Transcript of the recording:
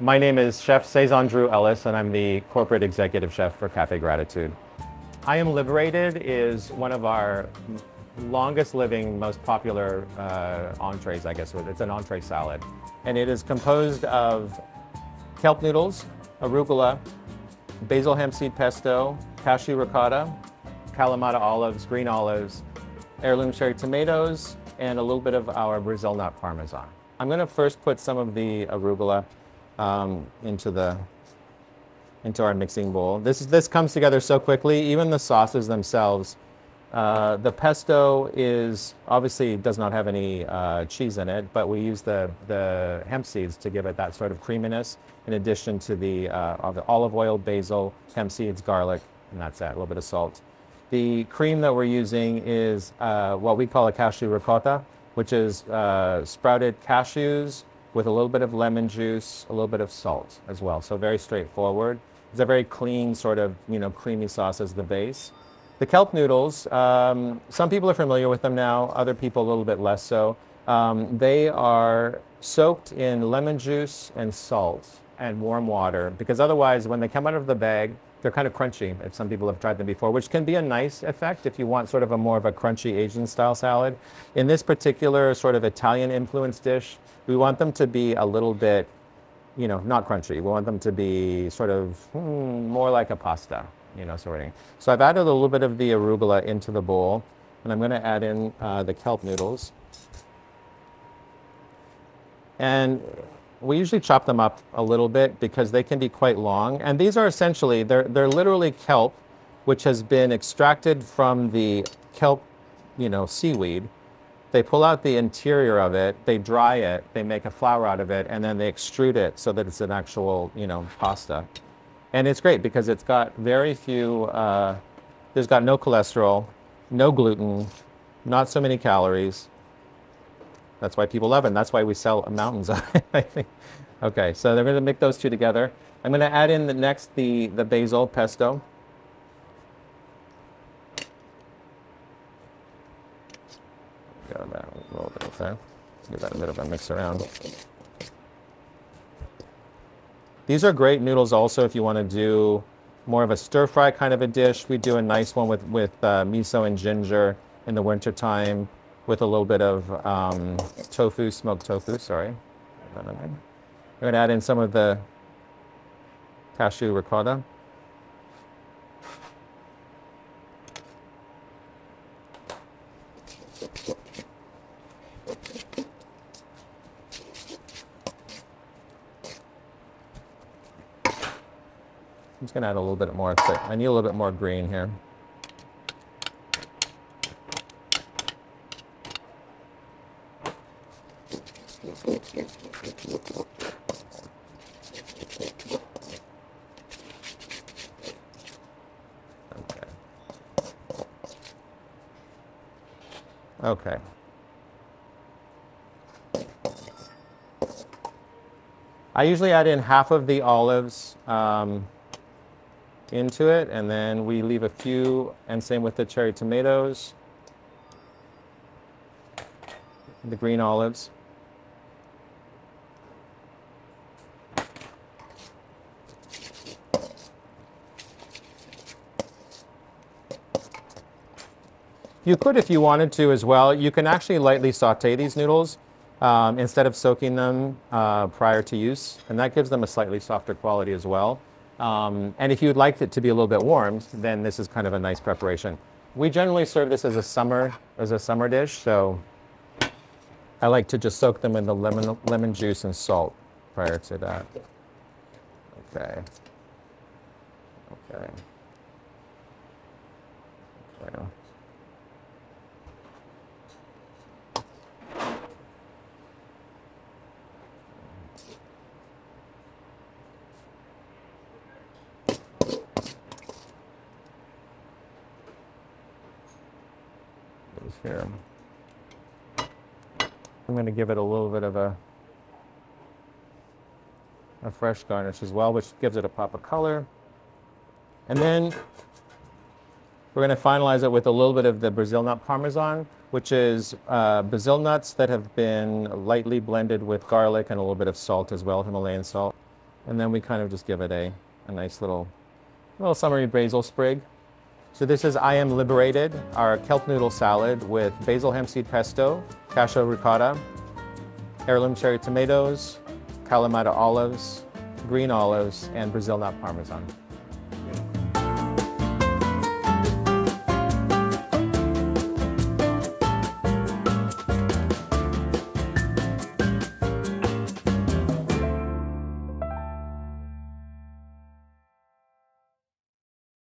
My name is Chef Seizan Dreux Ellis, and I'm the Corporate Executive Chef for Cafe Gratitude. I Am Liberated is one of our longest living, most popular entrees, I guess. It's an entree salad. And it is composed of kelp noodles, arugula, basil hemp seed pesto, cashew ricotta, Kalamata olives, green olives, heirloom cherry tomatoes, and a little bit of our Brazil nut parmesan. I'm going to first put some of the arugula into our mixing bowl. This comes together so quickly, even the sauces themselves. The pesto is obviously does not have any cheese in it, but we use the hemp seeds to give it that sort of creaminess, in addition to the olive oil, basil, hemp seeds, garlic, and that's that, a little bit of salt. The cream that we're using is what we call a cashew ricotta, which is sprouted cashews, with a little bit of lemon juice, a little bit of salt as well. So very straightforward. It's a very clean sort of, creamy sauce as the base. The kelp noodles, some people are familiar with them now, other people a little bit less so. They are soaked in lemon juice and salt and warm water, because otherwise when they come out of the bag, they're kind of crunchy, if some people have tried them before, which can be a nice effect if you want sort of a more of a crunchy Asian style salad. In this particular sort of Italian influenced dish, we want them to be a little bit, not crunchy. We want them to be sort of more like a pasta, sort of thing. So I've added a little bit of the arugula into the bowl, and I'm going to add in the kelp noodles. And we usually chop them up a little bit because they can be quite long. And these are essentially, they're literally kelp, which has been extracted from the kelp, seaweed. They pull out the interior of it, they dry it, they make a flour out of it, and then they extrude it so that it's an actual, pasta. And it's great because it's got very few, there's got no cholesterol, no gluten, not so many calories. That's why people love it, and that's why we sell mountains of it, I think. Okay, so they're gonna make those two together. I'm gonna add in the basil pesto. Got that a little bit of that. Give that a bit of a mix around. These are great noodles also if you wanna do more of a stir fry kind of a dish. We do a nice one with miso and ginger in the wintertime, with a little bit of tofu, smoked tofu, sorry. I'm gonna add in some of the cashew ricotta. I'm just gonna add a little bit more, I need a little bit more green here. Okay. I usually add in half of the olives into it, and then we leave a few, and same with the cherry tomatoes, the green olives. You could, if you wanted to as well, you can actually lightly saute these noodles instead of soaking them prior to use, and that gives them a slightly softer quality as well. And if you'd like it to be a little bit warmed, then this is kind of a nice preparation. We generally serve this as a summer dish, so I like to just soak them in the lemon juice and salt prior to that. Okay. Okay. Okay. Here. I'm going to give it a little bit of a fresh garnish as well, which gives it a pop of color. And then we're going to finalize it with a little bit of the Brazil nut parmesan, which is Brazil nuts that have been lightly blended with garlic and a little bit of salt as well, Himalayan salt. And then we kind of just give it a nice little summery basil sprig. So this is I Am Liberated, our kelp noodle salad with basil hemp seed pesto, cashew ricotta, heirloom cherry tomatoes, Kalamata olives, green olives, and Brazil nut parmesan.